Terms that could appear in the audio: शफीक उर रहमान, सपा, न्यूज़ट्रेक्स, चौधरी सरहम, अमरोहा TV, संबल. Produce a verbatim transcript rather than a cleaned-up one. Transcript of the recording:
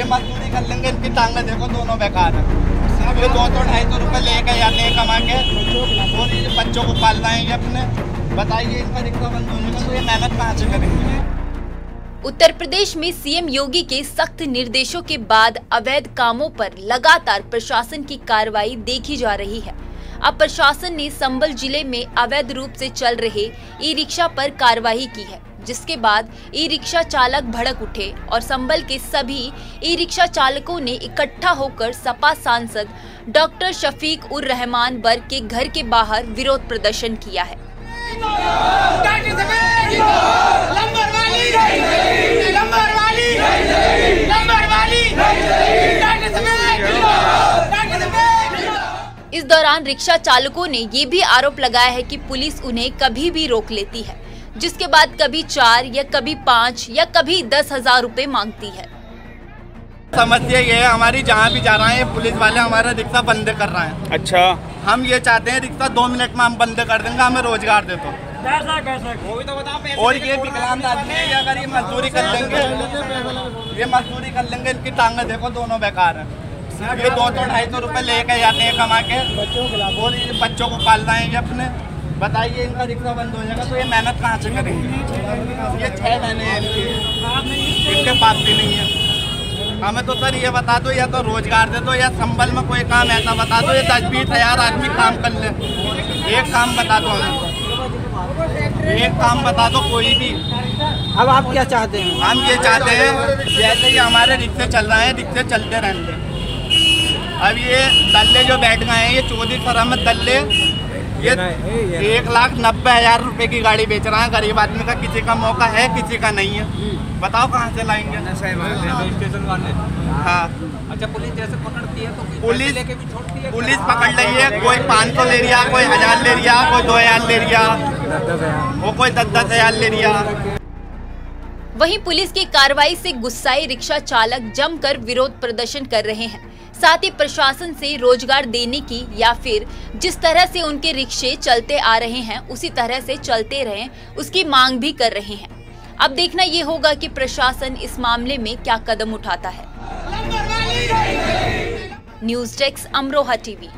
ये मजदूरी कर लेंगे, इनकी टांगे देखो दोनों बेकार है। ये दो सौ ढाई सौ रुपये लेके जाते हैं कमा के, और ये बच्चों को पालवाएंगे अपने। बताइए इनका रिक्शा बंद होने का तो ये मेहनत कहाँ से करेंगे। उत्तर प्रदेश में सीएम योगी के सख्त निर्देशों के बाद अवैध कामों पर लगातार प्रशासन की कार्रवाई देखी जा रही है। अब प्रशासन ने संबल जिले में अवैध रूप से चल रहे ई रिक्शा पर कार्रवाई की है, जिसके बाद ई रिक्शा चालक भड़क उठे और संबल के सभी ई रिक्शा चालकों ने इकट्ठा होकर सपा सांसद डॉक्टर शफीक उर रहमान वर्ग के घर के बाहर विरोध प्रदर्शन किया है। इस दौरान रिक्शा चालकों ने ये भी आरोप लगाया है कि पुलिस उन्हें कभी भी रोक लेती है, जिसके बाद कभी चार या कभी पाँच या कभी दस हजार रूपए मांगती है। समस्या ये है हमारी, जहाँ भी जा रहा है पुलिस वाले हमारा रिक्शा बंद कर रहा है। अच्छा, हम ये चाहते हैं रिक्शा दो मिनट में हम बंद कर देंगे, हमें रोजगार दे दो। कैसा कैसा वो भी तो बताओ। और ये विकलांग आदमी है, अगर ये मजदूरी कर लेंगे, ये मजदूरी कर लेंगे, इनकी टांगे देखो दोनों बेकार है। ये दो सौ ढाई सौ रुपये लेके जाते हैं कमा के, और ये बच्चों को पालवाएंगे अपने। बताइए इनका रिक्शा बंद हो जाएगा तो ये मेहनत कहाँ से करेंगे। ये छः महीने इनके पास भी नहीं है। हमें तो सर ये बता दो, या तो रोजगार दे दो, या संबल में कोई काम ऐसा बता दो ये दस बीस हजार आदमी काम कर ले। एक काम बता दो हमें, एक काम बता दो कोई भी। अब आप क्या चाहते हैं? हम ये चाहते हैं जैसे ही हमारे रिक्शे चल रहे हैं, रिक्शे चलते रहेंगे। अब ये दल्ले जो बैठ गए हैं, ये चौधरी सरहम दल्ले, ये एक लाख नब्बे हजार रुपये की गाड़ी बेच रहा है। गरीब आदमी का किसी का मौका है, किसी का नहीं है। बताओ कहाँ से लाएंगे स्टेशन वाले। हाँ अच्छा, पुलिस जैसे पकड़ती है तो पुलिस लेके भी छोड़ती है। पुलिस पकड़ रही है, कोई पाँच सौ ले रिया, कोई हजार ले रिया, कोई दो हजार ले रिया, वो कोई दस दस हजार ले रिया। वहीं पुलिस की कार्रवाई से गुस्साए रिक्शा चालक जमकर विरोध प्रदर्शन कर रहे हैं, साथ ही प्रशासन से रोजगार देने की या फिर जिस तरह से उनके रिक्शे चलते आ रहे हैं उसी तरह से चलते रहें, उसकी मांग भी कर रहे हैं। अब देखना ये होगा कि प्रशासन इस मामले में क्या कदम उठाता है। न्यूज़ट्रेक्स Amroha TV.